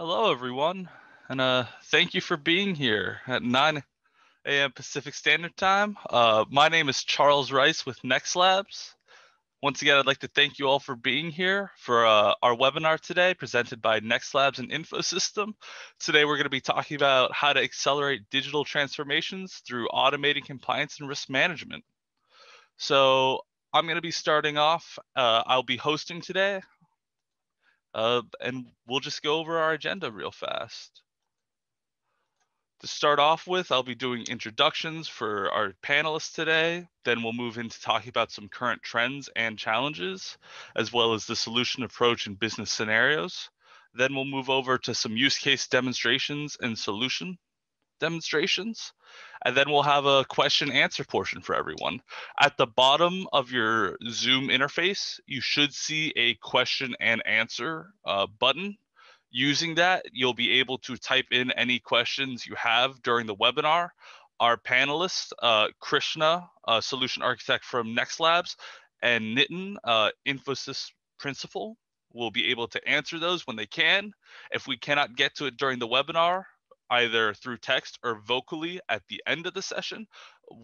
Hello, everyone, and thank you for being here at 9 a.m. Pacific Standard Time. My name is Charles Rice with NextLabs. Once again, I'd like to thank you all for being here for our webinar today, presented by NextLabs and Infosys. Today, we're going to be talking about how to accelerate digital transformations through automating compliance and risk management. So I'm going to be starting off. I'll be hosting today. And we'll just go over our agenda real fast. To start off with, I'll be doing introductions for our panelists today. Then we'll move into talking about some current trends and challenges, as well as the solution approach and business scenarios. Then we'll move over to some use case demonstrations and solution demonstrations. And then we'll have a question and answer portion for everyone. At the bottom of your Zoom interface, you should see a question and answer button. Using that, you'll be able to type in any questions you have during the webinar. Our panelists, Krishna, Solution Architect from NextLabs, and Nitin, Infosys Principal, will be able to answer those when they can. If we cannot get to it during the webinar, either through text or vocally at the end of the session,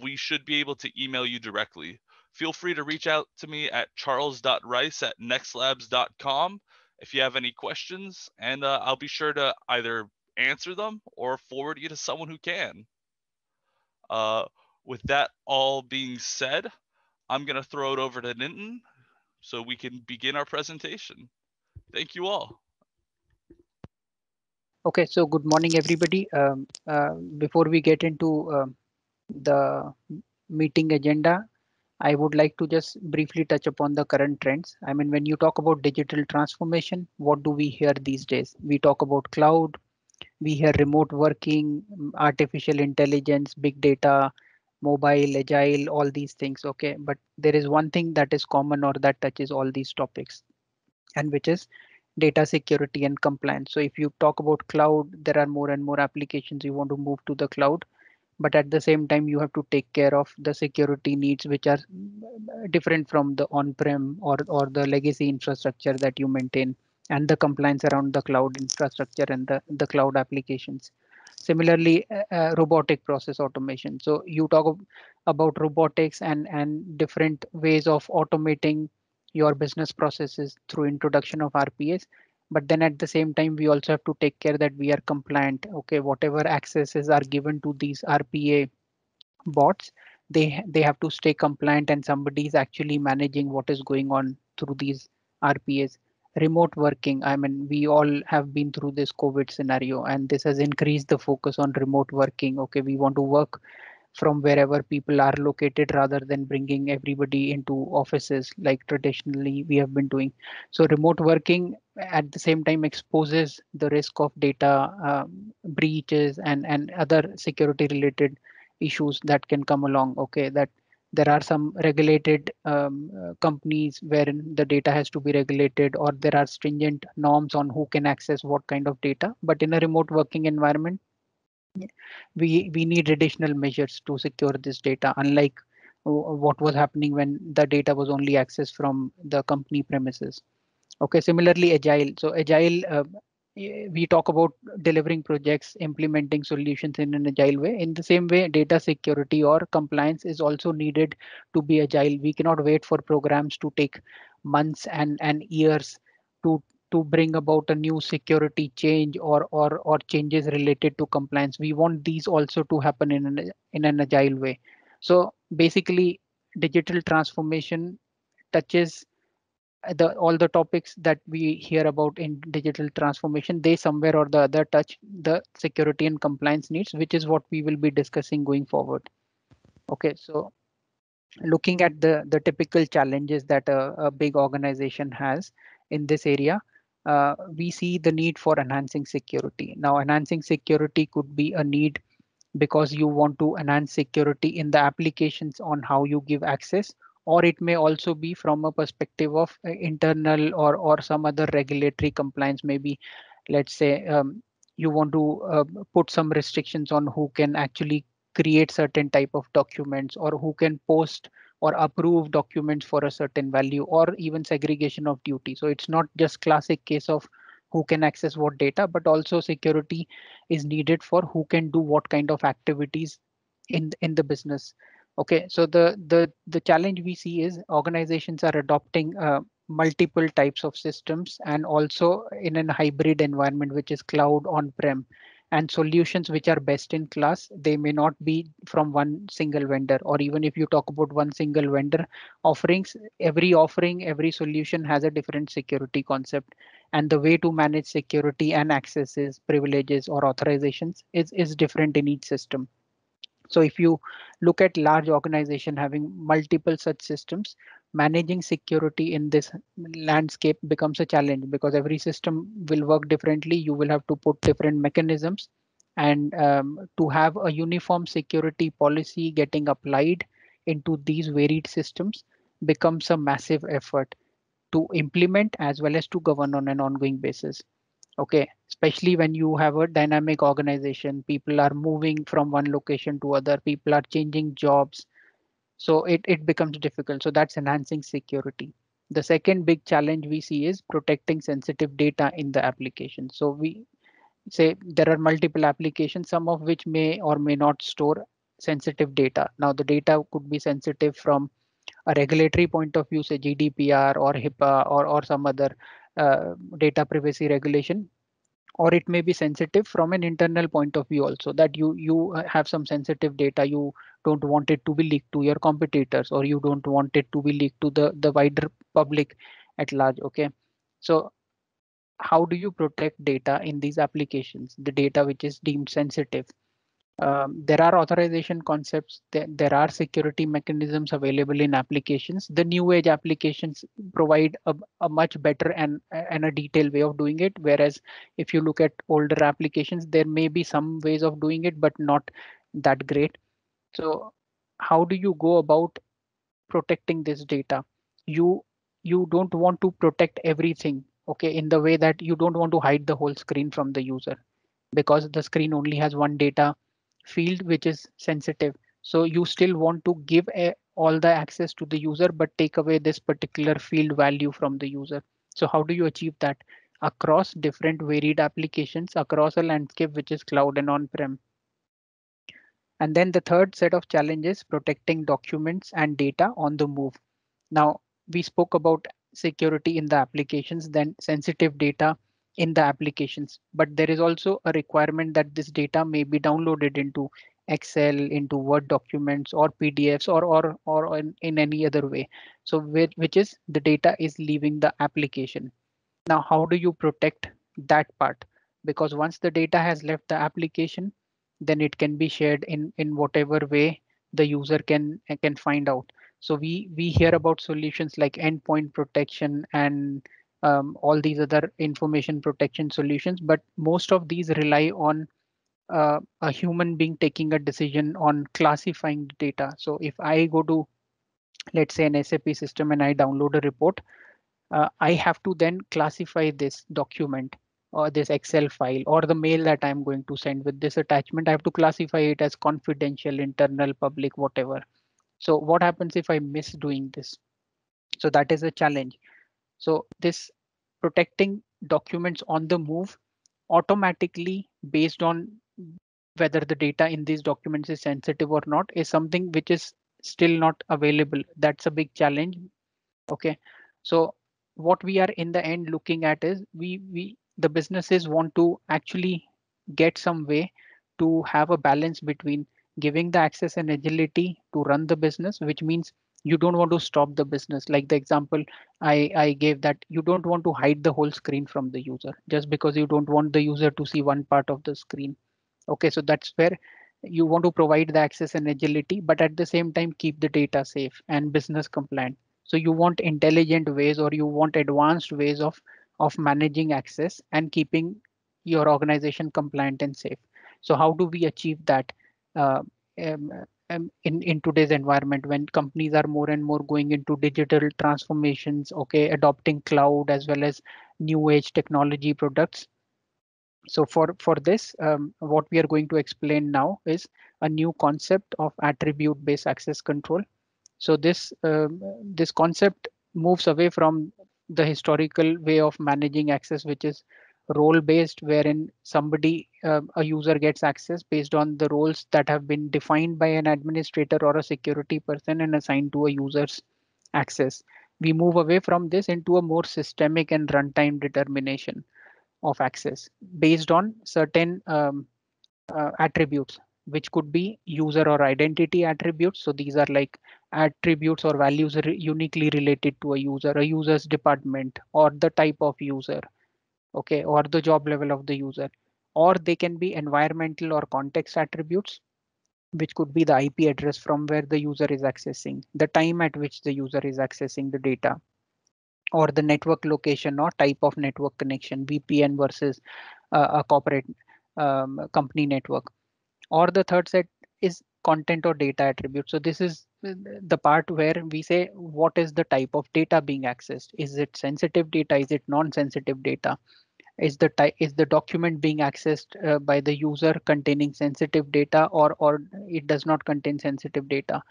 we should be able to email you directly. Feel free to reach out to me at charles.rice@nextlabs.com if you have any questions, and I'll be sure to either answer them or forward you to someone who can. With that all being said, I'm gonna throw it over to Nitin so we can begin our presentation. Thank you all. Okay, so good morning, everybody. Before we get into the meeting agenda, I would like to just briefly touch upon the current trends. I mean, when you talk about digital transformation, what do we hear these days? We talk about cloud, we hear remote working, artificial intelligence, big data, mobile, agile, all these things. Okay, but there is one thing that is common or that touches all these topics, and which is data security and compliance. So if you talk about cloud, there are more and more applications you want to move to the cloud, but at the same time, you have to take care of the security needs, which are different from the on-prem or the legacy infrastructure that you maintain, and the compliance around the cloud infrastructure and the cloud applications. Similarly, robotic process automation. So you talk about robotics and different ways of automating your business processes through introduction of RPAs. But then at the same time, we also have to take care that we are compliant. Okay, whatever accesses are given to these RPA bots, they have to stay compliant, and somebody is actually managing what is going on through these RPAs. Remote working. I mean, we all have been through this COVID scenario, and this has increased the focus on remote working. Okay, we want to work from wherever people are located rather than bringing everybody into offices like traditionally we have been doing. So remote working at the same time exposes the risk of data breaches and other security related issues that can come along. Okay, that there are some regulated companies wherein the data has to be regulated, or there are stringent norms on who can access what kind of data. But in a remote working environment, we need additional measures to secure this data, unlike what was happening when the data was only accessed from the company premises. Okay, similarly, agile. So agile, we talk about delivering projects, implementing solutions in an agile way. In the same way, data security or compliance is also needed to be agile. We cannot wait for programs to take months and years to bring about a new security change or changes related to compliance. We want these also to happen in an agile way. So basically, digital transformation touches all the topics that we hear about in digital transformation. They somewhere or the other touch the security and compliance needs, which is what we will be discussing going forward. Okay, so looking at the typical challenges that a big organization has in this area, we see the need for enhancing security. Now, enhancing security could be a need because you want to enhance security in the applications on how you give access, or it may also be from a perspective of internal or some other regulatory compliance. Maybe, let's say, you want to put some restrictions on who can actually create certain type of documents, or who can post or approve documents for a certain value, or even segregation of duty. So it's not just classic case of who can access what data, but also security is needed for who can do what kind of activities in the business. Okay, so the challenge we see is organizations are adopting multiple types of systems and also in a hybrid environment, which is cloud on-prem, and solutions which are best in class, they may not be from one single vendor, or even if you talk about one single vendor offerings, every offering, every solution has a different security concept, and the way to manage security and accesses, privileges or authorizations is different in each system. So if you look at large organization having multiple such systems, managing security in this landscape becomes a challenge because every system will work differently. You will have to put different mechanisms and to have a uniform security policy getting applied into these varied systems becomes a massive effort to implement as well as to govern on an ongoing basis. Okay, especially when you have a dynamic organization, people are moving from one location to other, people are changing jobs. So it becomes difficult. So that's enhancing security. The second big challenge we see is protecting sensitive data in the application. So we say there are multiple applications, some of which may or may not store sensitive data. Now the data could be sensitive from a regulatory point of view, say GDPR or HIPAA or some other data privacy regulation, or it may be sensitive from an internal point of view also, that you have some sensitive data, you don't want it to be leaked to your competitors, or you don't want it to be leaked to the wider public at large. Okay, so how do you protect data in these applications, the data which is deemed sensitive? There are authorization concepts, there are security mechanisms available in applications. The new age applications provide a much better and a detailed way of doing it, whereas if you look at older applications, there may be some ways of doing it, but not that great. So how do you go about protecting this data? You don't want to protect everything, okay, in the way that you don't want to hide the whole screen from the user, because the screen only has one data field which is sensitive. So you still want to give all the access to the user, but take away this particular field value from the user. So how do you achieve that across different varied applications, across a landscape which is cloud and on-prem? And then the third set of challenges, protecting documents and data on the move. Now we spoke about security in the applications, then sensitive data in the applications, but there is also a requirement that this data may be downloaded into Excel, into Word documents or PDFs or in any other way. So which is the data is leaving the application. Now, how do you protect that part? Because once the data has left the application, then it can be shared in whatever way the user can find out. So we hear about solutions like endpoint protection and all these other information protection solutions, but most of these rely on a human being taking a decision on classifying data. So if I go to, let's say, an SAP system and I download a report, I have to then classify this document or this Excel file or the mail that I'm going to send with this attachment. I have to classify it as confidential, internal, public, whatever. So what happens if I miss doing this? So that is a challenge. So this protecting documents on the move automatically based on whether the data in these documents is sensitive or not is something which is still not available. That's a big challenge. OK, so what we are in the end looking at is the businesses want to actually get some way to have a balance between giving the access and agility to run the business, which means you don't want to stop the business. Like the example I gave, that you don't want to hide the whole screen from the user just because you don't want the user to see one part of the screen. OK, so that's where you want to provide the access and agility, but at the same time, keep the data safe and business compliant. So you want intelligent ways, or you want advanced ways of managing access and keeping your organization compliant and safe. So how do we achieve that? In today's environment, when companies are more and more going into digital transformations, okay, adopting cloud as well as new age technology products. So for this, what we are going to explain now is a new concept of attribute based access control. So this concept moves away from the historical way of managing access, which is role based, wherein somebody, a user gets access based on the roles that have been defined by an administrator or a security person and assigned to a user's access. We move away from this into a more systemic and runtime determination of access based on certain attributes, which could be user or identity attributes. So these are like attributes or values uniquely related to a user's department, or the type of user, okay, or the job level of the user. Or they can be environmental or context attributes, which could be the IP address from where the user is accessing, the time at which the user is accessing the data, or the network location or type of network connection, VPN versus a corporate company network. Or the third set is content or data attribute. So this is the part where we say what is the type of data being accessed? Is it sensitive data? Is it non-sensitive data? Is the document being accessed by the user containing sensitive data, or it does not contain sensitive data?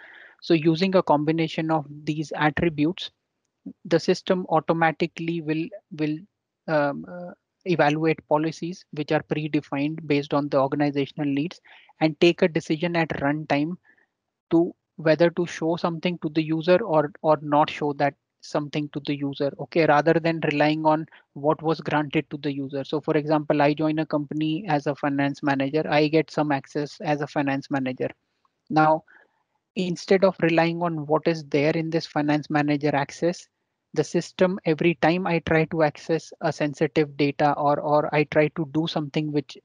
So using a combination of these attributes, the system automatically will evaluate policies which are predefined based on the organizational needs and take a decision at runtime to whether to show something to the user or not show that something to the user. Okay, rather than relying on what was granted to the user. So for example, I join a company as a finance manager. I get some access as a finance manager. Now, instead of relying on what is there in this finance manager access, the system, every time I try to access a sensitive data or I try to do something which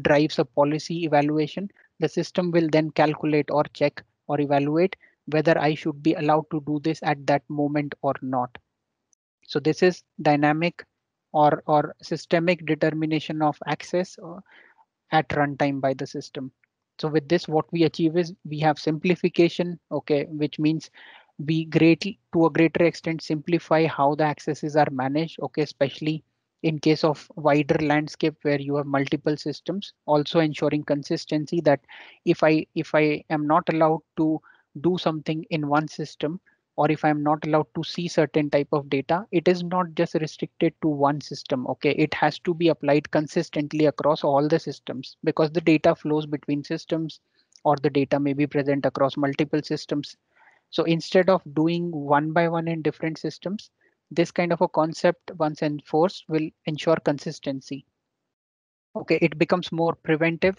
drives a policy evaluation, the system will then calculate or check or evaluate whether I should be allowed to do this at that moment or not. So this is dynamic or systemic determination of access at runtime by the system. So with this, what we achieve is we have simplification, okay, which means we greatly, to a greater extent, simplify how the accesses are managed, okay, especially in case of wider landscape where you have multiple systems, also ensuring consistency that if I am not allowed to do something in one system, or if I'm not allowed to see certain type of data, it is not just restricted to one system. Okay, it has to be applied consistently across all the systems, because the data flows between systems, or the data may be present across multiple systems. So instead of doing one by one in different systems, this kind of a concept, once enforced, will ensure consistency. Okay, it becomes more preventive.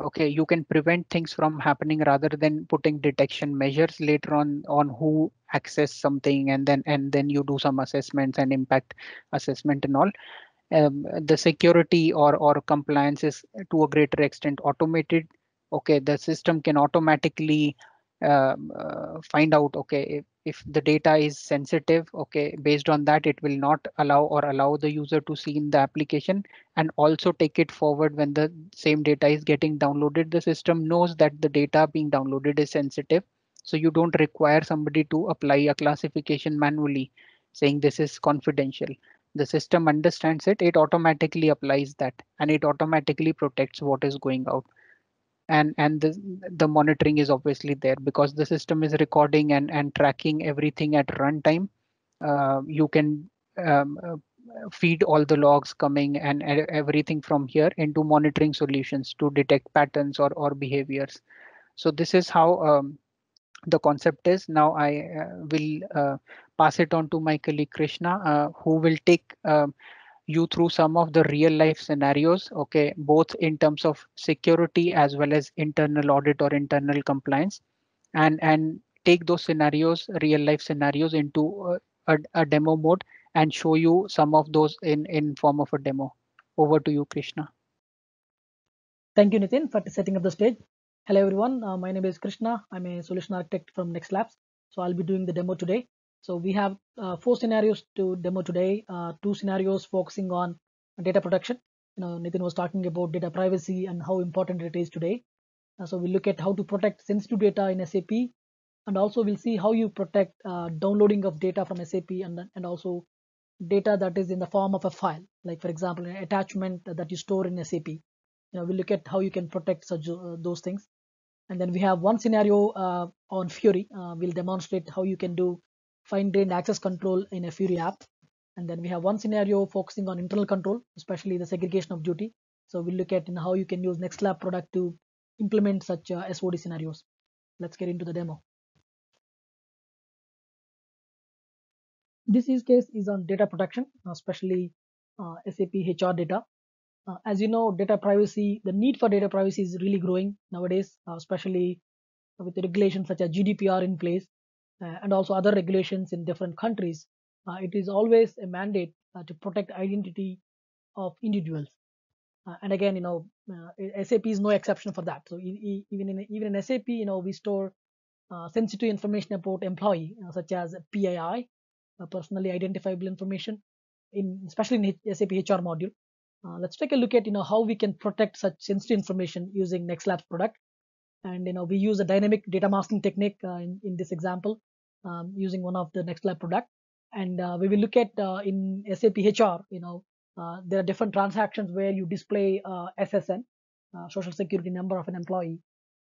Okay, you can prevent things from happening rather than putting detection measures later on who accessed something, and then you do some assessments and impact assessment and all. The security or compliance is to a greater extent automated. Okay, the system can automatically find out, okay, if the data is sensitive, okay, based on that it will not allow the user to see in the application, and also take it forward when the same data is getting downloaded. The system knows that the data being downloaded is sensitive, so you don't require somebody to apply a classification manually saying this is confidential. The system understands it, it automatically applies that, and it automatically protects what is going out. And the monitoring is obviously there because the system is recording and tracking everything at runtime. You can feed all the logs coming and everything from here into monitoring solutions to detect patterns or behaviors. So this is how the concept is. Now I will pass it on to my colleague Krishna, who will take you through some of the real life scenarios, okay, both in terms of security as well as internal audit or internal compliance, and take those scenarios, real life scenarios, into a demo mode and show you some of those in form of a demo. Over to you, Krishna. Thank you, Nitin, for setting up the stage. Hello, everyone. My name is Krishna. I'm a solution architect from NextLabs, so I'll be doing the demo today. So we have four scenarios to demo today. Two scenarios focusing on data protection. You know, Nitin was talking about data privacy and how important it is today. So we'll look at how to protect sensitive data in SAP, and also we'll see how you protect downloading of data from SAP and also data that is in the form of a file, like for example, an attachment that you store in SAP. You know, we'll look at how you can protect such those things. And then we have one scenario on Fiori. We'll demonstrate how you can do fine-grained access control in a Fiori app. And then we have one scenario focusing on internal control, especially the segregation of duty. So we'll look at how you can use NextLab product to implement such SOD scenarios. Let's get into the demo. This use case is on data protection, especially SAP HR data. As you know, data privacy, the need for data privacy is really growing nowadays, especially with the regulations such as GDPR in place and also other regulations in different countries. It is always a mandate to protect identity of individuals. And again, SAP is no exception for that. So even in SAP, we store sensitive information about employee, such as PII, personally identifiable information, especially in SAP HR module. Let's take a look at how we can protect such sensitive information using NextLabs product, and we use a dynamic data masking technique in this example using one of the NextLabs product, and we will look at in SAP HR. There are different transactions where you display SSN, social security number of an employee.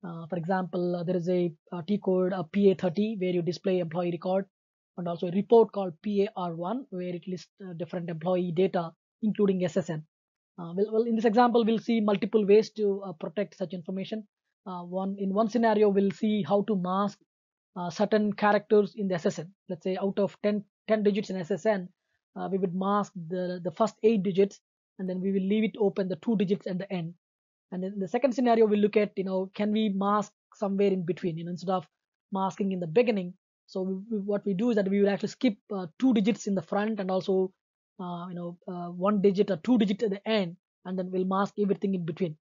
For example, there is a T code, a PA30, where you display employee record, and also a report called PAR1, where it lists different employee data, including SSN. Well, in this example, we'll see multiple ways to protect such information. In one scenario, we'll see how to mask certain characters in the SSN. Let's say out of 10 digits in SSN, we would mask the first 8 digits, and then we will leave it open the 2 digits at the end. And then the second scenario, we'll look at can we mask somewhere in between, instead of masking in the beginning. So what we do is that we will actually skip 2 digits in the front, and also 1 digit or 2 digits at the end, and then we'll mask everything in between.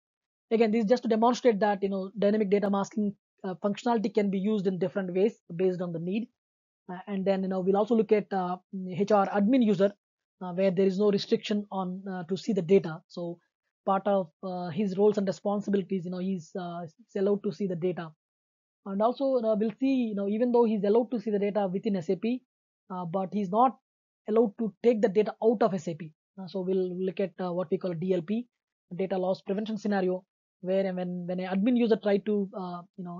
Again, this is just to demonstrate that dynamic data masking functionality can be used in different ways based on the need. And then we'll also look at HR admin user, where there is no restriction on to see the data. So part of his roles and responsibilities, he's allowed to see the data. And also we'll see, even though he's allowed to see the data within SAP, but he's not allowed to take the data out of SAP. So we'll look at what we call DLP, data loss prevention scenario, where when an admin user try to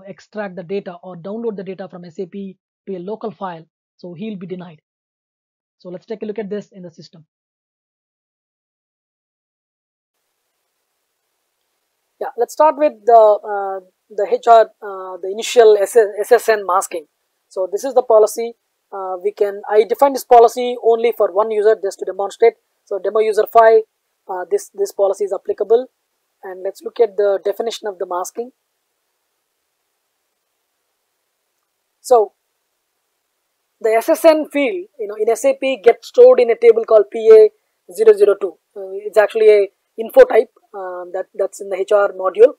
extract the data or download the data from SAP to a local file, so he'll be denied. So let's take a look at this in the system. Yeah, let's start with the HR, the initial SSN masking. So this is the policy. I define this policy only for one user just to demonstrate. So demo user 5, this policy is applicable. And let's look at the definition of the masking. So the SSN field, in SAP gets stored in a table called PA002. It's actually a info type that's in the HR module,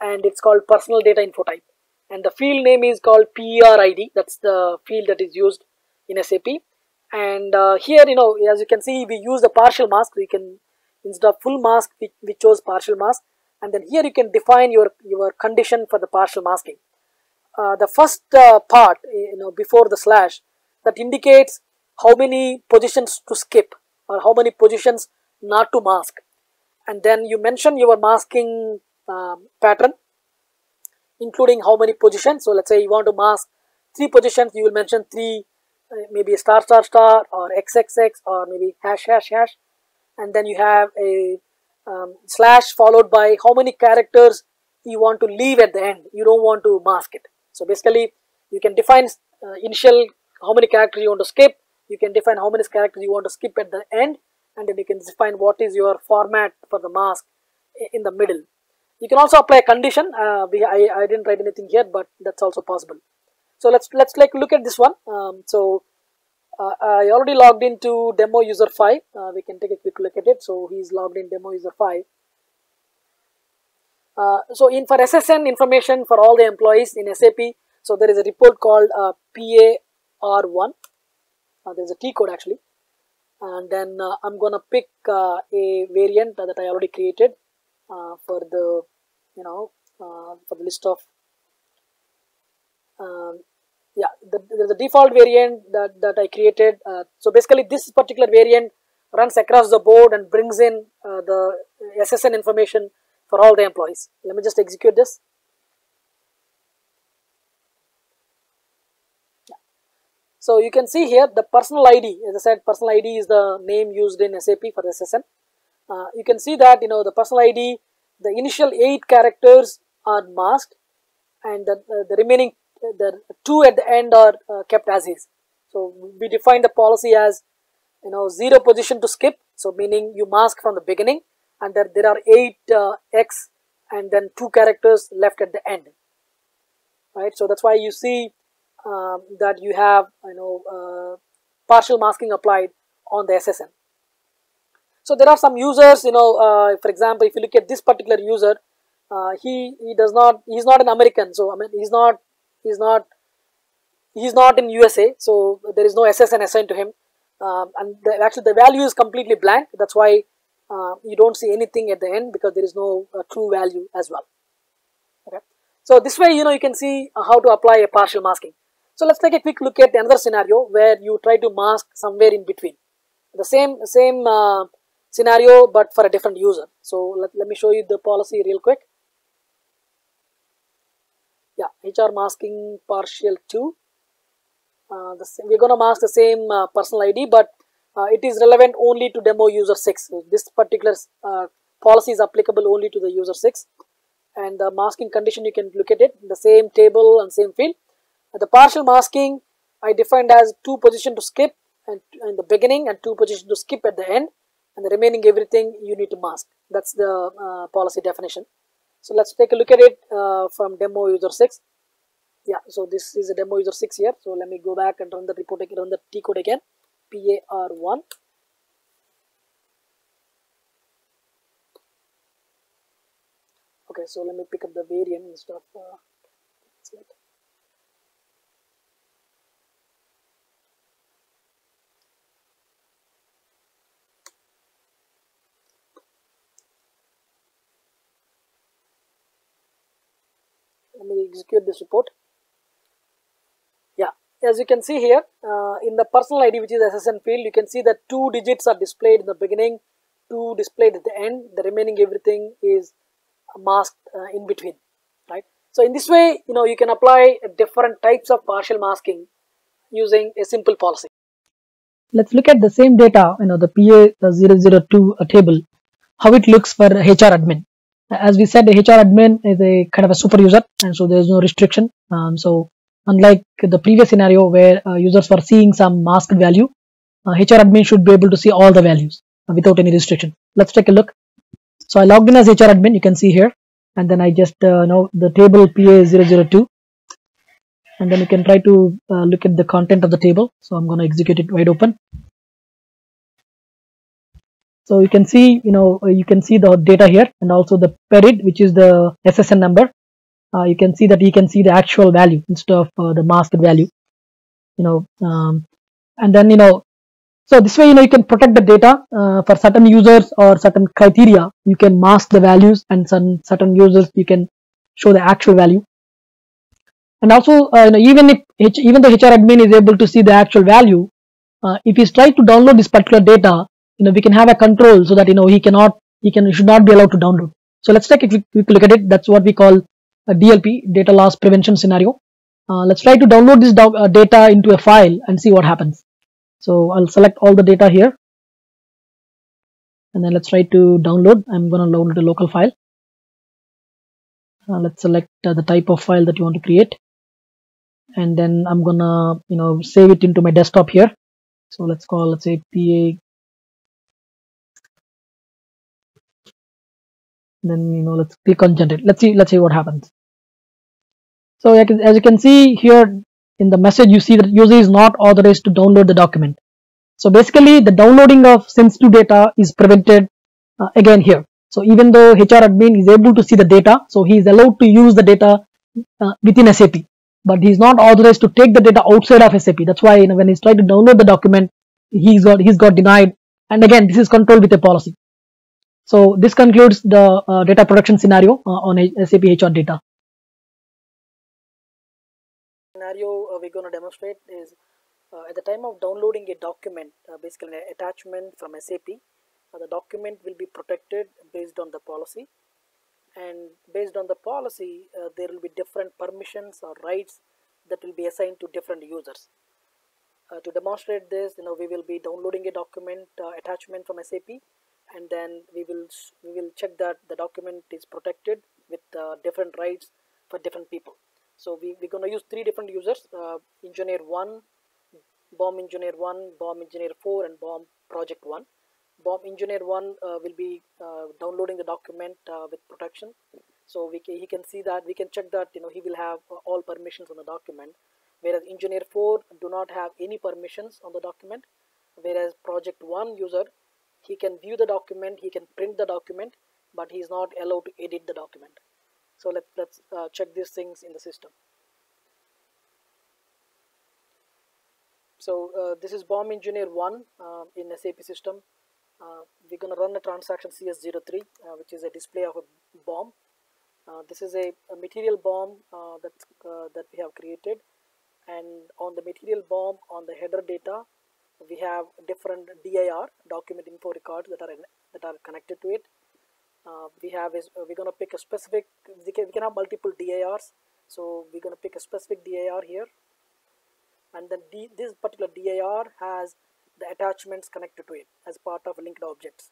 and it's called personal data info type. And the field name is called PERID. That's the field that is used in SAP. And here, as you can see, we use the partial mask. We can, instead of full mask, we chose partial mask. And then here you can define your condition for the partial masking. The first part, before the slash, that indicates how many positions to skip or how many positions not to mask. And then you mention your masking pattern, including how many positions. So let's say you want to mask 3 positions, you will mention 3, maybe star star star or XXX or maybe hash hash hash. And then you have a slash followed by how many characters you want to leave at the end. You don't want to mask it. So basically, you can define initial how many characters you want to skip, you can define how many characters you want to skip at the end, and then you can define what is your format for the mask in the middle. You can also apply a condition. I didn't write anything here, but that's also possible. So let's look at this one. I already logged into demo user 5. We can take a quick look at it. So he's logged in demo user 5. For SSN information for all the employees in SAP, so there is a report called PAR1. There's a T code actually, and then I'm gonna pick a variant that I already created for the for the list of the default variant that I created. So basically, this particular variant runs across the board and brings in the SSN information for all the employees. Let me just execute this. So you can see here the personal ID, as I said, personal ID is the name used in SAP for SSN. You can see that, you know, the personal ID, the initial 8 characters are masked and the remaining the 2 at the end are kept as is. So we define the policy as, you know, 0 position to skip, so meaning you mask from the beginning, and there are 8 X and then 2 characters left at the end, right? So that's why you see that you have, you know, partial masking applied on the SSN. So there are some users, you know, for example, if you look at this particular user, he's not an American, so I mean he's not in USA, so there is no SSN assigned to him, and actually the value is completely blank. That's why you don't see anything at the end, because there is no true value as well. Okay, so this way, you know, you can see how to apply a partial masking. So let's take a quick look at another scenario where you try to mask somewhere in between. The same scenario, but for a different user. So let me show you the policy real quick. Yeah, HR masking partial 2. We're going to mask the same personal ID, but it is relevant only to demo user 6. So this particular policy is applicable only to the user 6. And the masking condition, you can look at it, the same table and same field. The partial masking I defined as 2 position to skip in the beginning and 2 position to skip at the end, and the remaining everything you need to mask. That's the policy definition. So let's take a look at it from demo user 6. Yeah, so this is a demo user 6 here. So let me go back and run the report again, run the T code again, PAR1. Okay, so let me pick up the variant instead of let me execute this report. Yeah, as you can see here, in the personal ID, which is SSN field, you can see that 2 digits are displayed in the beginning, 2 displayed at the end, the remaining everything is masked in between, right? So in this way, you know, you can apply different types of partial masking using a simple policy. Let's look at the same data, you know, the PA002 table, how it looks for HR admin. As we said, the HR admin is a kind of a super user, and so there is no restriction. So unlike the previous scenario where users were seeing some masked value, HR admin should be able to see all the values without any restriction. Let's take a look. So I logged in as HR admin, you can see here, and then I just know the table PA002, and then you can try to look at the content of the table. So I'm going to execute it wide open. So you can see, you know, you can see the data here, and also the PERID, which is the SSN number. You can see that you can see the actual value instead of the masked value, you know, and then, you know, so this way, you know, you can protect the data for certain users or certain criteria. You can mask the values, and some certain users you can show the actual value. And also, you know, even the HR admin is able to see the actual value, if he tries to download this particular data, you know, we can have a control so that, you know, he should not be allowed to download. So let's take a quick look at it. That's what we call a DLP, data loss prevention scenario. Let's try to download this data into a file and see what happens. So I'll select all the data here, and then let's try to download. I'm going to download a local file. Let's select the type of file that you want to create, and then I'm going to, you know, save it into my desktop here. So let's say PA. Then, you know, let's click on generate. Let's see what happens. So as you can see here in the message, you see that user is not authorized to download the document. So basically the downloading of sensitive data is prevented again here. So even though HR admin is able to see the data, so he is allowed to use the data within SAP, but he is not authorized to take the data outside of SAP. That's why, you know, when he's trying to download the document, he's got denied. And again, this is controlled with a policy. So this concludes the data protection scenario on SAP HR data. Scenario we're going to demonstrate is at the time of downloading a document, basically an attachment from SAP, the document will be protected based on the policy, and based on the policy there will be different permissions or rights that will be assigned to different users. To demonstrate this, we will be downloading a document attachment from SAP, and then we will check that the document is protected with different rights for different people. So we're going to use three different users, engineer 1, BOM engineer 1, BOM engineer 4, and BOM project 1. BOM engineer 1 will be downloading the document with protection. So he can see that, we can check that he will have all permissions on the document, whereas engineer 4 do not have any permissions on the document, whereas project 1 user, he can view the document, he can print the document, but he is not allowed to edit the document. So let's check these things in the system. So this is BOM engineer 1 in SAP system. We're going to run the transaction CS03, which is a display of a BOM. This is a material BOM that we have created, and on the material BOM, on the header data, we have different DIR, document info records, that are connected to it. We're going to pick a specific, we can have multiple DIRs, so we're going to pick a specific DIR here, and then this particular DIR has the attachments connected to it as part of linked objects.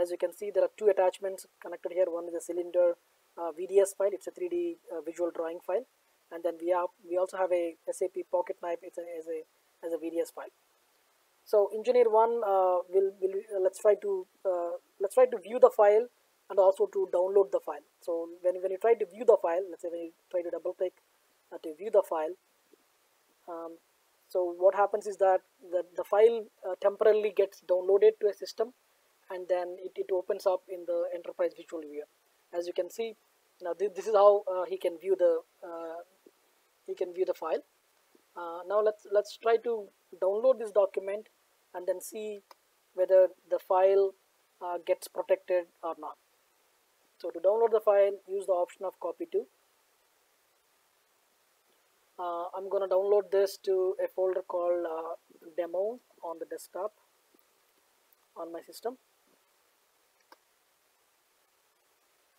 As you can see, there are two attachments connected here. One is a cylinder VDS file, it's a 3D visual drawing file, and then we also have a SAP pocket knife, it's as a VDS file. So engineer 1 let's try to view the file and also to download the file. So when you try to view the file, let's say when you try to double click to view the file, so what happens is that the file temporarily gets downloaded to a system, and then it opens up in the enterprise visual view. As you can see, now this is how he can view the file. Now let's try to download this document and then see whether the file gets protected or not. So to download the file, use the option of copy to. I'm going to download this to a folder called demo on the desktop on my system.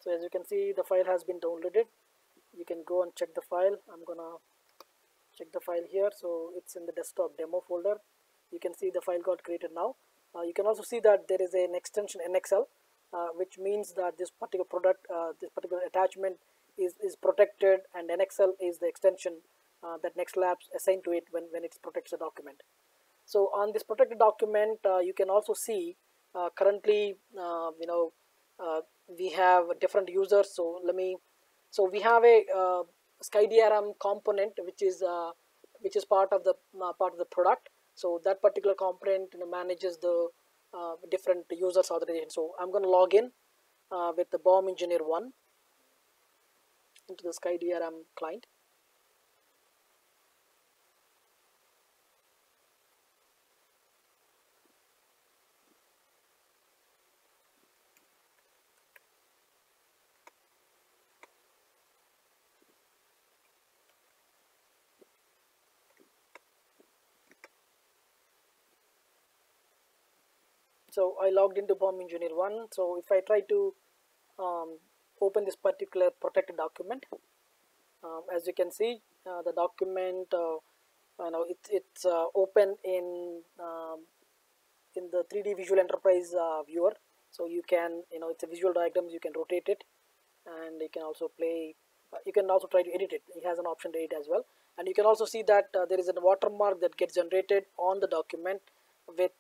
So as you can see, the file has been downloaded. You can go and check the file. I'm going to check the file here. So it's in the desktop demo folder. You can see the file got created now. You can also see that there is an extension NXL, which means that this particular product, this particular attachment is protected, and NXL is the extension that NextLabs assigned to it when it protects the document. So on this protected document, you can also see currently, we have different users. So we have a SkyDRM component, which is part of the product. So that particular component manages the different users authorization. So I'm going to log in with the BOM engineer 1 into the SkyDRM client. So I logged into BOM engineer 1. So if I try to open this particular protected document, as you can see, the document, it's open in the 3D visual enterprise viewer. So you can, it's a visual diagram. You can rotate it, and you can also play. You can also try to edit it. It has an option to edit as well, and you can also see that there is a watermark that gets generated on the document with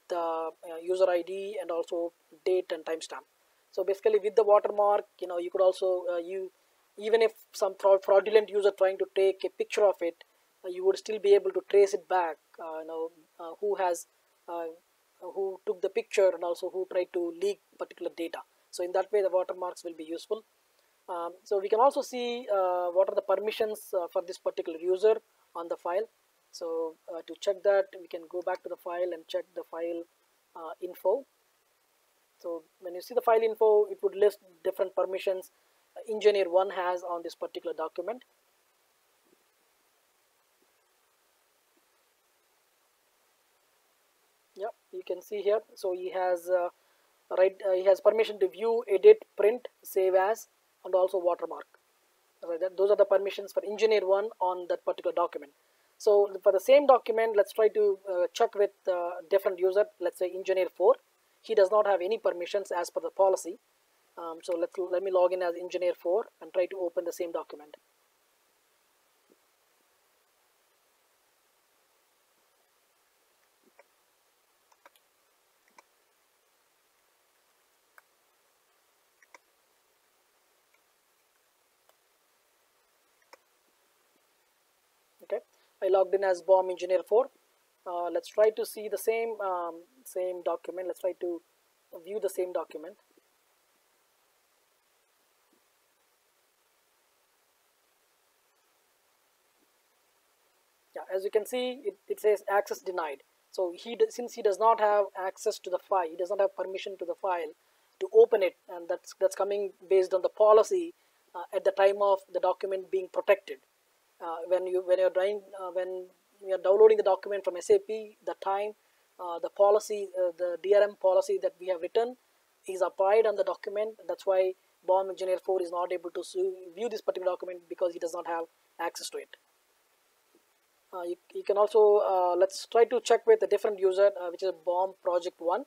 user ID and also date and timestamp. So basically, with the watermark, you could also even if some fraudulent user trying to take a picture of it, you would still be able to trace it back. Who took the picture and also who tried to leak particular data. So in that way, the watermarks will be useful. So we can also see what are the permissions for this particular user on the file. So to check that, we can go back to the file and check the file info. So when you see the file info, it would list different permissions engineer 1 has on this particular document. Yep, you can see here. So he has he has permission to view, edit, print, save as, and also watermark. So those are the permissions for engineer 1 on that particular document. So for the same document, let's try to check with different user, let's say engineer 4. He does not have any permissions as per the policy. So let me log in as engineer 4 and try to open the same document. I logged in as BOM engineer 4. Let's try to see the same document. Let's try to view the same document. Yeah, as you can see, it says access denied. So since he does not have access to the file, he does not have permission to the file to open it, and that's coming based on the policy at the time of the document being protected. When you're downloading the document from SAP, the time, the policy, the DRM policy that we have written is applied on the document. That's why BOM Engineer 4 is not able to view this particular document because he does not have access to it. You can also, let's try to check with a different user, which is BOM Project 1.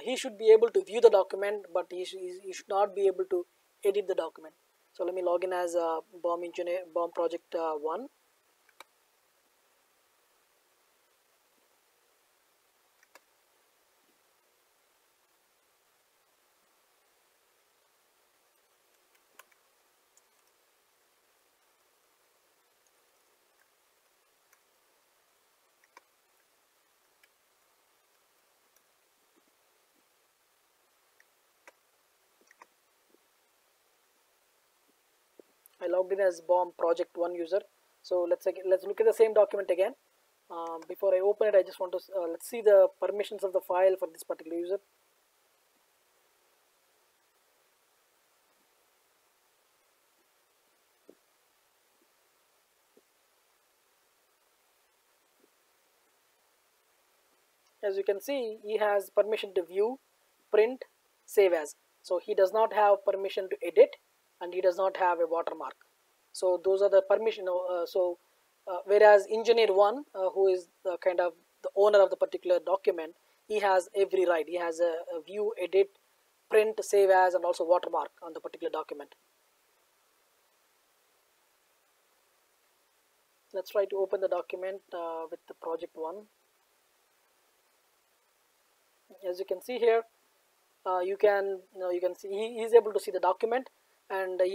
He should be able to view the document, but he should not be able to edit the document. So let me log in as BOM Project 1. I logged in as BOM Project 1 user. So let's look at the same document again. Before I open it, I just want to let's see the permissions of the file for this particular user. As you can see, he has permission to view, print, save as. So he does not have permission to edit, and he does not have a watermark. So those are the permission. Whereas engineer 1, who is the kind of the owner of the particular document, he has every right. He has a view, edit, print, save as, and also watermark on the particular document. Let's try to open the document with the project 1. As you can see here, you can see he is able to see the document. And as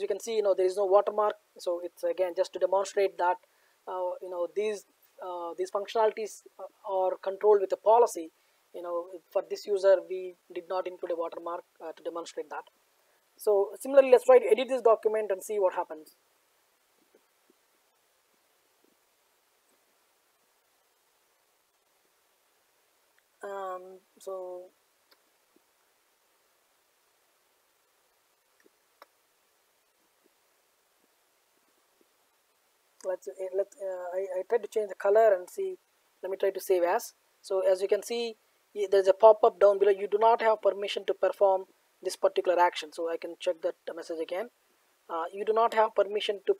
you can see, there is no watermark. So it's again just to demonstrate that these functionalities are controlled with a policy. For this user, we did not include a watermark to demonstrate that. So similarly, let's try to edit this document and see what happens. I tried to change the color and see. Let me try to save as. So as you can see, there's a pop-up down below. You do not have permission to perform this particular action. So I can check that message again. You do not have permission to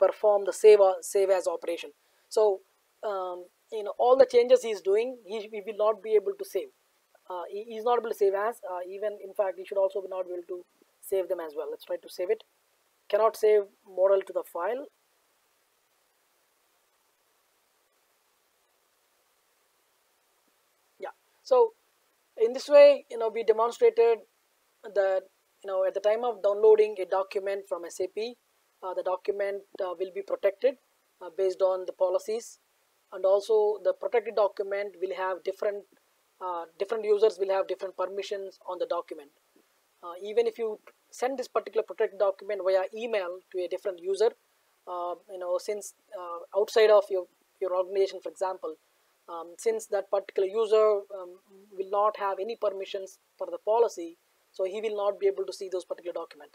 perform the save as operation. So all the changes he's doing, he will not be able to save. He's not able to save as. Even in fact, he should also not be able to save them as well. Let's try to save it. Cannot save model to the file. So in this way, we demonstrated that, at the time of downloading a document from SAP, the document will be protected based on the policies, and also the protected document will have different users will have different permissions on the document. Even if you send this particular protected document via email to a different user, since outside of your organization, for example, since that particular user will not have any permissions for the policy, so he will not be able to see those particular documents.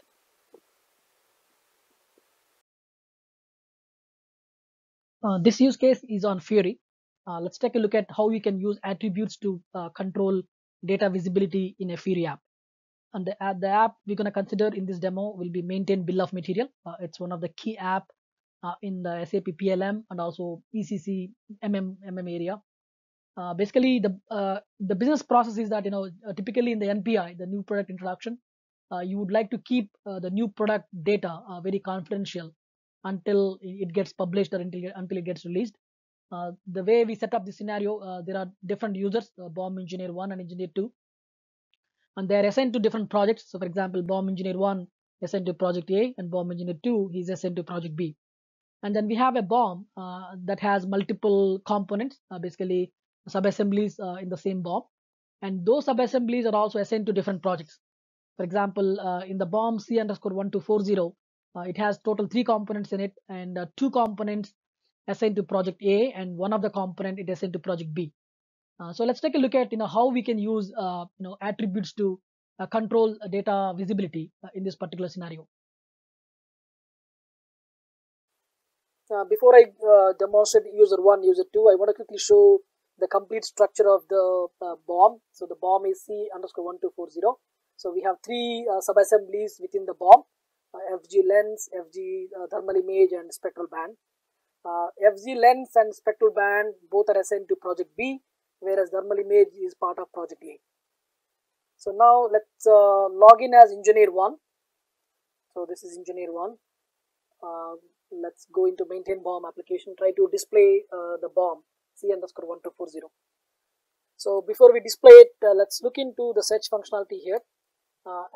This use case is on Fiori. Let's take a look at how we can use attributes to control data visibility in a Fiori app. And the app we're going to consider in this demo will be maintain bill of material. It's one of the key app in the SAP PLM and also ECC MM area. Basically, the business process is that, you know, typically in the NPI, the new product introduction, you would like to keep the new product data very confidential until it gets published or until it gets released. The way we set up this scenario, there are different users, BOM Engineer 1 and Engineer 2, and they are assigned to different projects. So, for example, BOM Engineer 1 is assigned to Project A, and BOM Engineer 2 is assigned to Project B. And then we have a BOM that has multiple components, basically sub-assemblies in the same BOM, and those sub-assemblies are also assigned to different projects. For example, in the BOM C_1240, it has total 3 components in it, and 2 components assigned to Project A, and one of the component it assigned to Project B. So let's take a look at, you know, how we can use attributes to control data visibility in this particular scenario. Before I demonstrate user 1, user 2, I want to quickly show the complete structure of the BOM. So the BOM is C_1240. So we have 3 sub-assemblies within the BOM, FG lens, FG thermal image, and spectral band. FG lens and spectral band both are assigned to Project B, whereas thermal image is part of Project A. So now let's log in as Engineer 1. So this is Engineer 1. Let's go into maintain BOM application, try to display the BOM C_1240. So before we display it, let's look into the search functionality here.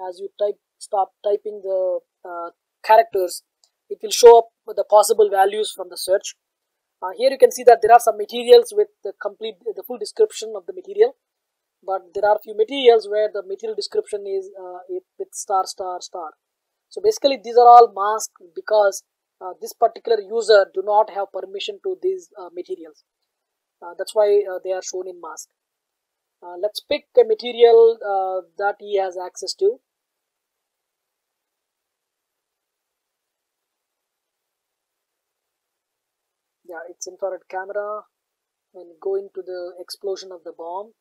As you start typing the characters, it will show up the possible values from the search. Here you can see that there are some materials with the full description of the material, but there are few materials where the material description is with ****. So basically these are all masked because this particular user do not have permission to these materials. That's why they are shown in mask. Let's pick a material that he has access to. Yeah, it's infrared camera. And go into the explosion of the bomb.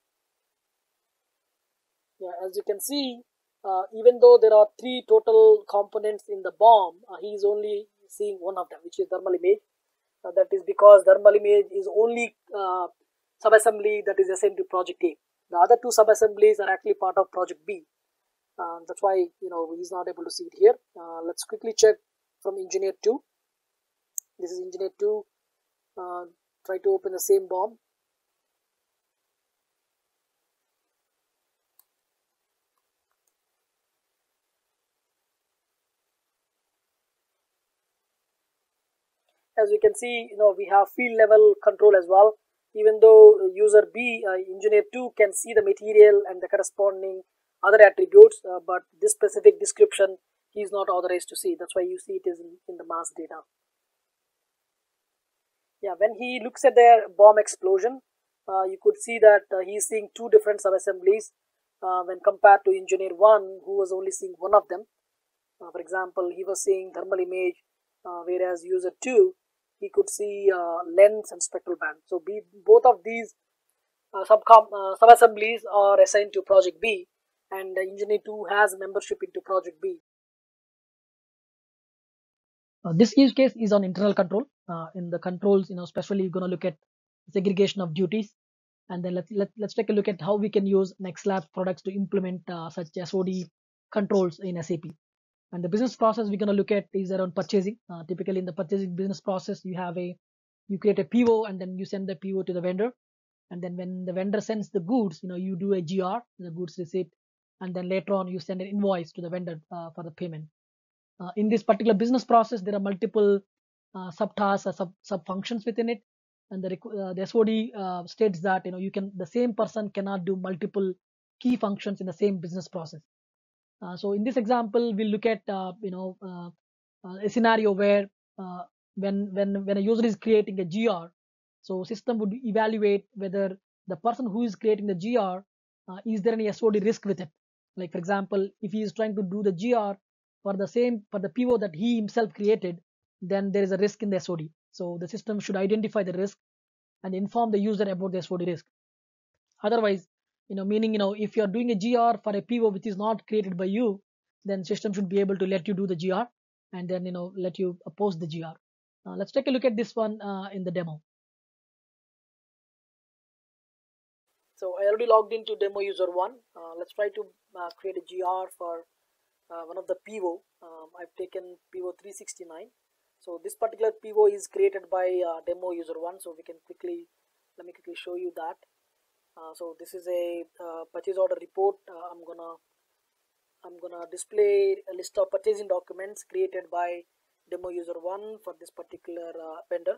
Yeah, as you can see, even though there are 3 total components in the bomb, he is only seeing one of them, which is thermal image. That is because thermal image is only sub-assembly that is assigned to Project A. The other 2 sub-assemblies are actually part of Project B. That's why, you know, he's not able to see it here. Let's quickly check from Engineer 2. This is Engineer 2. Try to open the same BOM. As you can see, you know, we have field level control as well. Even though user B, Engineer 2, can see the material and the corresponding other attributes, but this specific description he is not authorized to see. That's why you see it is in the mass data. Yeah, when he looks at their bomb explosion, you could see that he is seeing 2 different sub-assemblies when compared to Engineer 1, who was only seeing one of them. For example, he was seeing thermal image, whereas user 2, he could see lens and spectral band. So both of these sub-assemblies are assigned to Project B, and Engineer 2 has membership into Project B. This use case is on internal control. In the controls, you know, especially you're going to look at segregation of duties, and then let's take a look at how we can use NextLabs products to implement such SOD controls in SAP. And the business process we're going to look at is around purchasing. Typically in the purchasing business process, you create a PO, and then you send the PO to the vendor, and then when the vendor sends the goods, you know, you do a GR, the goods receipt, and then later on you send an invoice to the vendor for the payment. In this particular business process, there are multiple subtasks or sub-functions within it, and the SOD states that, you know, the same person cannot do multiple key functions in the same business process. So in this example, we'll look at a scenario where when a user is creating a GR, so system would evaluate whether the person who is creating the GR, is there any SOD risk with it. Like for example, if he is trying to do the GR for the PO that he himself created, then there is a risk in the SOD. So the system should identify the risk and inform the user about the SOD risk. Otherwise, if you are doing a GR for a PO which is not created by you, then system should be able to let you do the GR and then, let you oppose the GR. Let's take a look at this one in the demo. So I already logged into demo user 1. Let's try to create a GR for one of the PO. I've taken PO369. So this particular PO is created by demo user 1. So we can quickly, let me quickly show you that. So this is a purchase order report. I'm gonna display a list of purchasing documents created by demo user 1 for this particular vendor.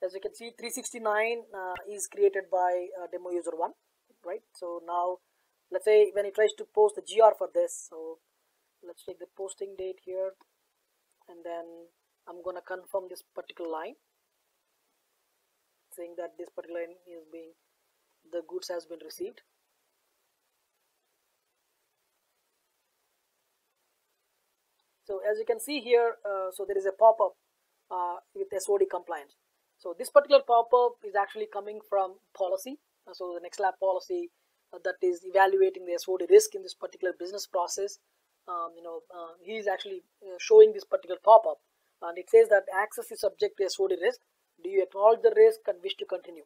As you can see, 369 is created by demo user 1, right? So now let's say when it tries to post the GR for this, so let's take the posting date here, and then I'm gonna confirm this particular line, saying that this particular line is being, the goods has been received. So as you can see here, so there is a pop-up with SOD compliance. So this particular pop-up is actually coming from policy. So the NextLabs policy that is evaluating the SOD risk in this particular business process. He is actually showing this particular pop-up, and it says that access is subject to SOD risk. Do you acknowledge the risk and wish to continue?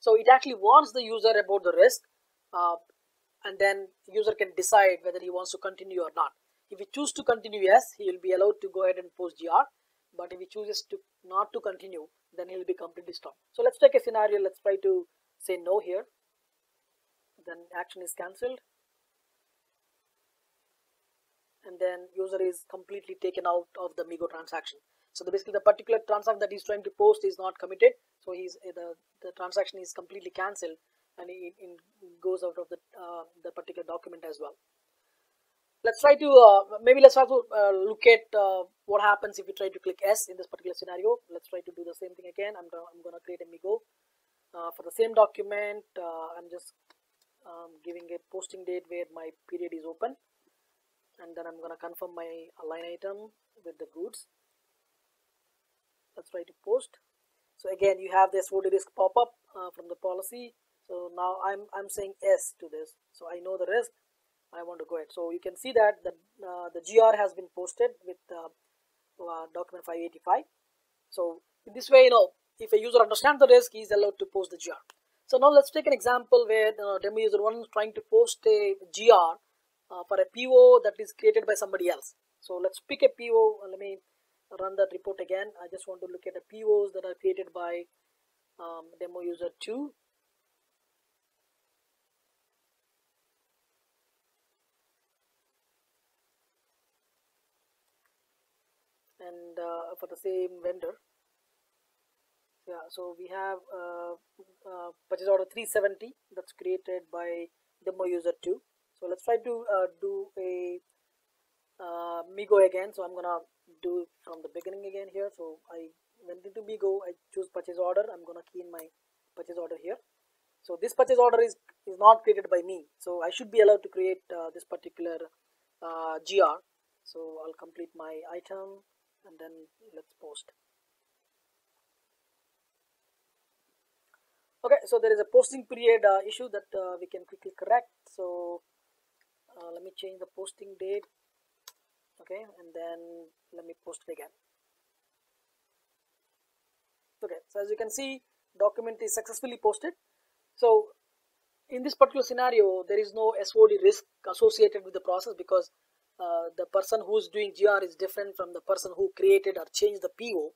So it actually warns the user about the risk, and then the user can decide whether he wants to continue or not. If he chooses to continue, yes, he will be allowed to go ahead and post GR. But if he chooses to not to continue, then he will be completely stopped. So let's take a scenario. Let's try to say no here. Then action is cancelled, and then user is completely taken out of the MIGO transaction. So basically the particular transaction that he's trying to post is not committed. So he's the transaction is completely cancelled, and it goes out of the particular document as well. Let's try to look at what happens if you try to click S in this particular scenario. Let's try to do the same thing again. I'm going to create a MIGO for the same document. I'm just giving a posting date where my period is open, and then I'm going to confirm my line item with the goods. Let's try to post. So again, you have this SOD risk pop up from the policy. So now I'm saying S to this. So I know the risk. I want to go ahead. So you can see that the GR has been posted with document 585. So in this way, if a user understands the risk, he is allowed to post the GR. So now let's take an example where demo user 1 is trying to post a GR for a PO that is created by somebody else. So let's pick a PO. Let me run that report again. I just want to look at the POs that are created by demo user 2. And for the same vendor, yeah. So we have purchase order 370 that's created by demo user 2. So let's try to do a MIGO again. So I'm gonna do from the beginning again here. So I went into MIGO. I choose purchase order. I'm gonna key in my purchase order here. So this purchase order is not created by me. So I should be allowed to create this particular GR. So I'll complete my item, and then let's post. Okay, so there is a posting period issue that we can quickly correct. So let me change the posting date. Okay, and then let me post it again. Okay, so as you can see, document is successfully posted. So in this particular scenario, there is no SOD risk associated with the process, because the person who's doing GR is different from the person who created or changed the PO.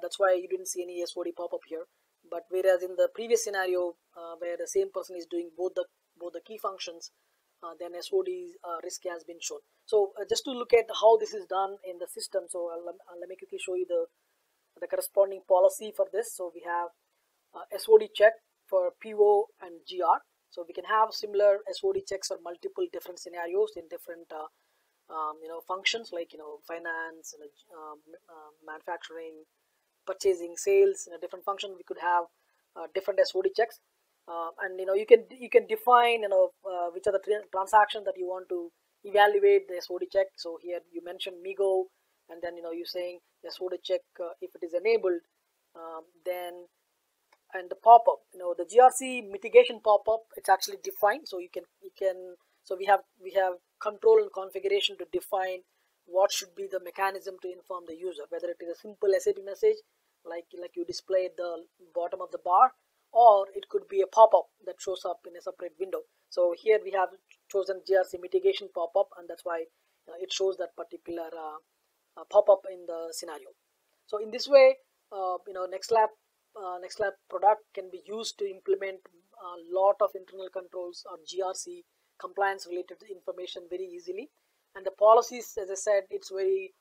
That's why you didn't see any SOD pop up here. But whereas in the previous scenario, where the same person is doing both the key functions, then SOD risk has been shown. So just to look at how this is done in the system, so let me quickly show you the corresponding policy for this. So we have SOD check for PO and GR. So we can have similar SOD checks for multiple different scenarios in different functions like finance, manufacturing, purchasing, sales. In a different function, we could have different SOD checks, and you can define which are the transactions that you want to evaluate the SOD check. So here you mentioned MIGO, and then you're saying the SOD check if it is enabled, then and the pop up, the GRC mitigation pop up. It's actually defined, so you can. So we have control and configuration to define what should be the mechanism to inform the user, whether it is a simple SAP message like you display at the bottom of the bar, or it could be a pop-up that shows up in a separate window. So here we have chosen GRC mitigation pop-up, and that's why it shows that particular pop-up in the scenario. So in this way, NextLab product can be used to implement a lot of internal controls or GRC compliance related information very easily. And the policies, as I said, it's very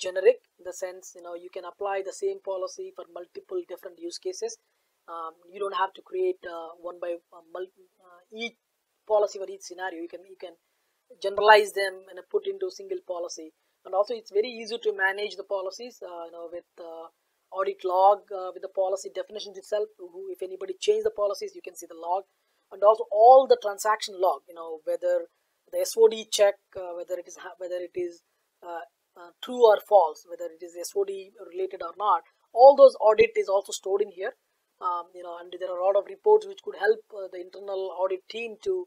generic in the sense, you can apply the same policy for multiple different use cases. You don't have to create one by each policy for each scenario. You can generalize them and put into single policy. And also, it's very easy to manage the policies. With audit log, with the policy definitions itself. If anybody changes the policies, you can see the log, and also all the transaction log. Whether the SOD check, whether it is true or false, whether it is SOD related or not. All those audit is also stored in here. And there are a lot of reports which could help the internal audit team to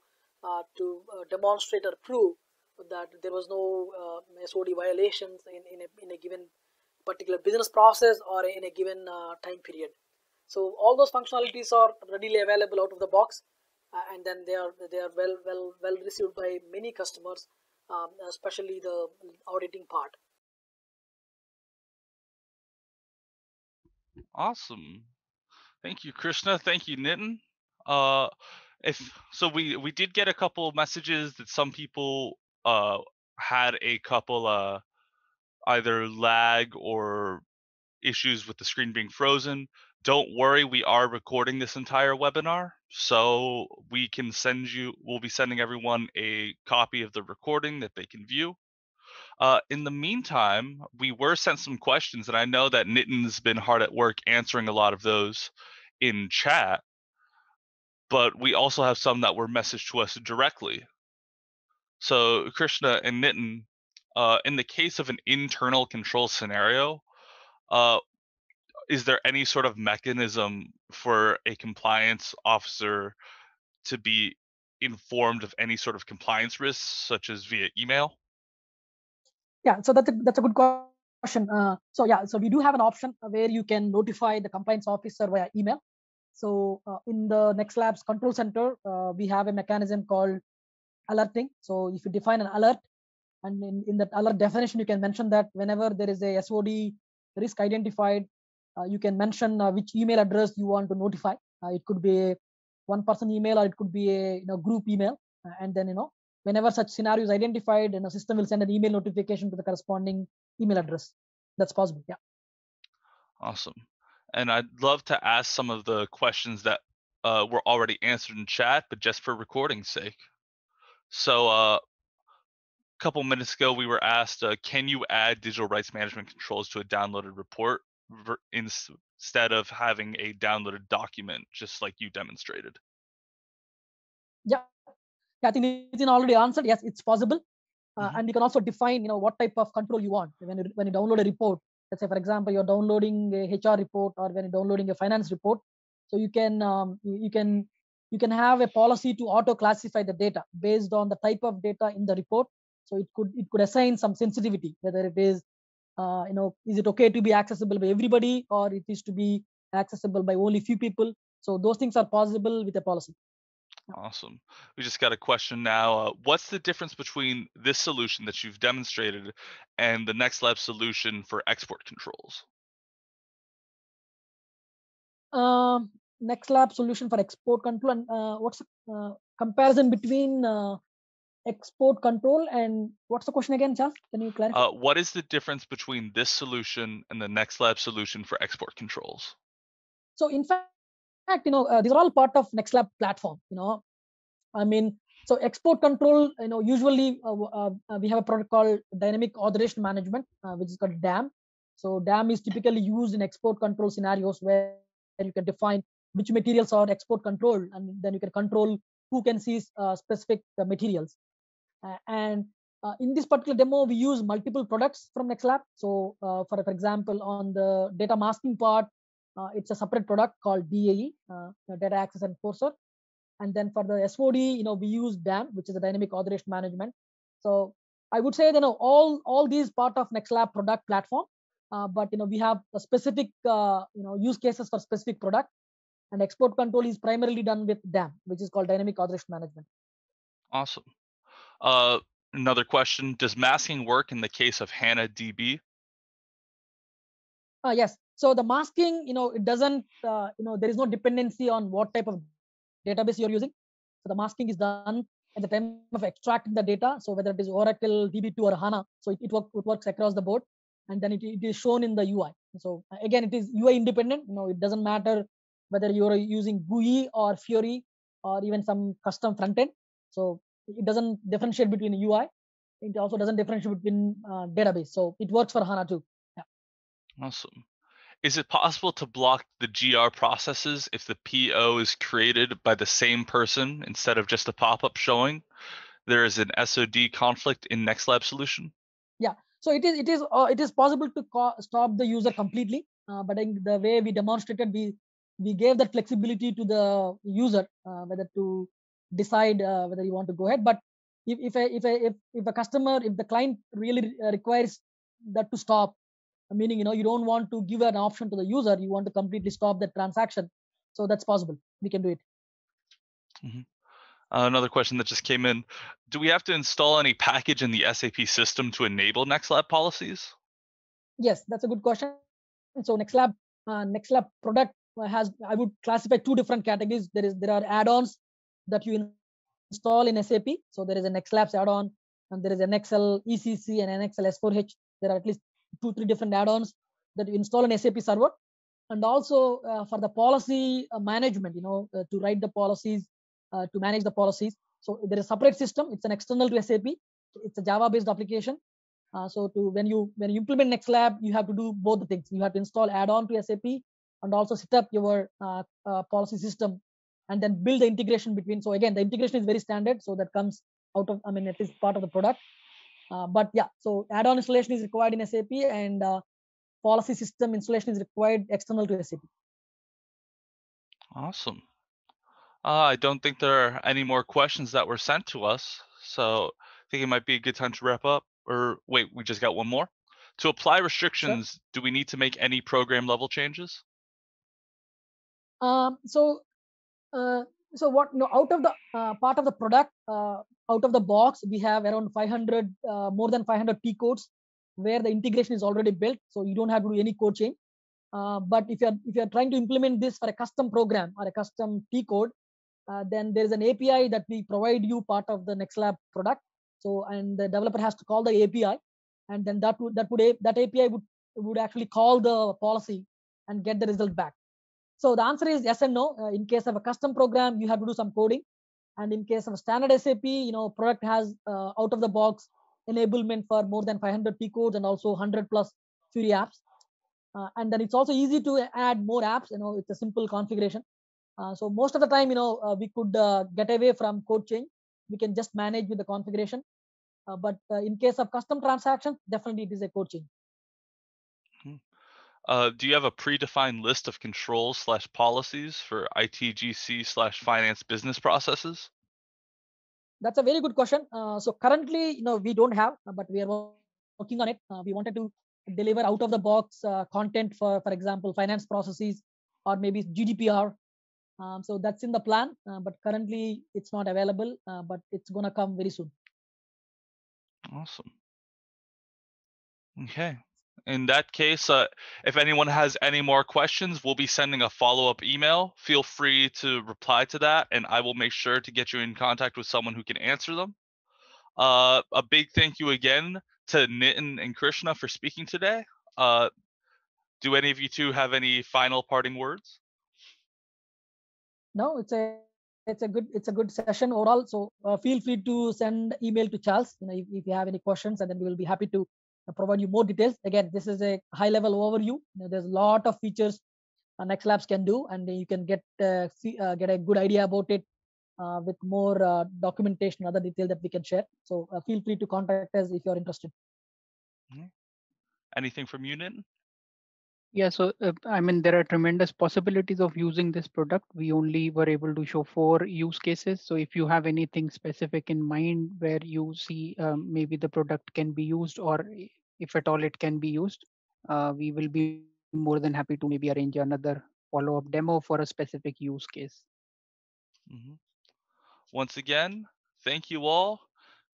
demonstrate or prove that there was no SOD violations in a given particular business process or in a given time period. So all those functionalities are readily available out of the box, and then they are well received by many customers, especially the auditing part. Awesome. Thank you, Krishna. Thank you, Nitin. We did get a couple of messages that some people had a couple either lag or issues with the screen being frozen. Don't worry, we are recording this entire webinar, so we can send you. We'll be sending everyone a copy of the recording that they can view. In the meantime, we were sent some questions, and I know that Nitin's been hard at work answering a lot of those in chat, but we also have some that were messaged to us directly. So Krishna and Nitin, in the case of an internal control scenario, is there any sort of mechanism for a compliance officer to be informed of any sort of compliance risks, such as via email? Yeah, so that's a good question. So we do have an option where you can notify the compliance officer via email. So in the NextLabs Control Center, we have a mechanism called alerting. So if you define an alert, and in that alert definition, you can mention that whenever there is a SOD risk identified, you can mention which email address you want to notify. It could be a one-person email, or it could be a group email, and then whenever such scenario is identified, the system will send an email notification to the corresponding email address. That's possible. Yeah. Awesome. And I'd love to ask some of the questions that were already answered in chat, but just for recording's sake. So a couple minutes ago, we were asked, can you add digital rights management controls to a downloaded report instead of having a downloaded document, just like you demonstrated? Yeah. I think Nitin already answered. Yes, it's possible, and you can also define, what type of control you want. When you download a report, let's say, for example, you're downloading a HR report, or when you're downloading a finance report, so you can have a policy to auto classify the data based on the type of data in the report. So it could assign some sensitivity, whether it is, is it okay to be accessible by everybody, or it is to be accessible by only few people. So those things are possible with a policy. Awesome. We just got a question now. What's the difference between this solution that you've demonstrated and the NextLab solution for export controls? NextLab solution for export control, and what's the comparison between export control and what's the question again, Charles? Can you clarify? What is the difference between this solution and the NextLab solution for export controls? So in fact, these are all part of NextLab platform. So export control, usually we have a product called dynamic authorization management, which is called DAM. So DAM is typically used in export control scenarios where you can define which materials are export controlled, and then you can control who can see specific materials. In this particular demo, we use multiple products from NextLab. So for example, on the data masking part, it's a separate product called DAE, Data Access Enforcer. And then for the SOD, we use DAM, which is a dynamic authorization management. So I would say, you know, all these part of NextLab product platform, but you know, we have a specific you know, use cases for specific product, and export control is primarily done with DAM, which is called dynamic authorization management. Awesome. Another question: does masking work in the case of HANA DB? Yes. So the masking, you know, it doesn't, you know, there is no dependency on what type of database you're using. So the masking is done at the time of extracting the data. So whether it is Oracle, DB2, or HANA, so it works across the board, and then it is shown in the UI. So again, it is UI independent. You know, it doesn't matter whether you're using GUI or Fiori or even some custom front end. So it doesn't differentiate between UI. It also doesn't differentiate between database. So it works for HANA too. Yeah. Awesome. Is it possible to block the GR processes if the PO is created by the same person instead of just a pop-up showing there is an SOD conflict in NextLab solution? Yeah, so it is possible to stop the user completely, but in the way we demonstrated, we gave that flexibility to the user whether to decide whether you want to go ahead. But if the client really requires that to stop, meaning, you know, you don't want to give an option to the user, you want to completely stop that transaction. So that's possible. We can do it. Mm-hmm. Another question that just came in. Do we have to install any package in the SAP system to enable NextLab policies? Yes, that's a good question. So NextLab product has, I would classify two different categories. There are add-ons that you install in SAP. So there is a NextLabs add-on, and there is an NXL ECC and NXL S4H. There are at least 2-3 different add-ons that you install an SAP server, and also for the policy management, you know, to write the policies, to manage the policies. So there is a separate system. It's an external to SAP. It's a Java-based application. So when you implement NextLab, you have to do both the things. You have to install add-on to SAP and also set up your policy system, and then build the integration between. So again, the integration is very standard. So that comes out of, I mean, it is part of the product. But yeah, so add-on installation is required in SAP, and policy system installation is required external to SAP. Awesome. I don't think there are any more questions that were sent to us, so I think it might be a good time to wrap up. Or wait, we just got one more. To apply restrictions, sure, do we need to make any program level changes? Out of the part of the product, out of the box, we have around 500, more than 500 T codes where the integration is already built. So you don't have to do any code change. But if you are trying to implement this for a custom program or a custom T code, then there is an API that we provide you part of the NextLab product. So, and the developer has to call the API, and then that API would actually call the policy and get the result back. So the answer is yes and no. In case of a custom program, you have to do some coding, and in case of a standard SAP, you know, product has out of the box enablement for more than 500 T codes and also 100+ Fiori apps, and then it's also easy to add more apps. You know, it's a simple configuration. So most of the time, you know, we could get away from code change. We can just manage with the configuration, but in case of custom transactions, definitely it is a code change. Do you have a predefined list of controls/policies for ITGC/finance business processes? That's a very good question. So currently, you know, we don't have, but we are working on it. We wanted to deliver out of the box content for example, finance processes or maybe GDPR. So that's in the plan, but currently it's not available, but it's going to come very soon. Awesome. Okay. In that case, if anyone has any more questions, we'll be sending a follow-up email. Feel free to reply to that, and I will make sure to get you in contact with someone who can answer them. A big thank you again to Nitin and Krishna for speaking today. Do any of you two have any final parting words? No, it's a good session overall. So feel free to send email to Charles, you know, if you have any questions, and then we will be happy to provide you more details. Again, this is a high level overview. You know, there's a lot of features NextLabs can do, and you can get a good idea about it with more documentation, other detail that we can share. So feel free to contact us if you're interested. Anything from you, Nitin? Yeah, so I mean, there are tremendous possibilities of using this product. We only were able to show 4 use cases. So if you have anything specific in mind where you see maybe the product can be used, or if at all it can be used, we will be more than happy to maybe arrange another follow-up demo for a specific use case. Mm-hmm. Once again, thank you all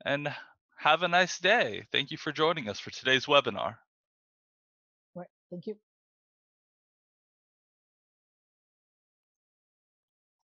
and have a nice day. Thank you for joining us for today's webinar. All right, thank you.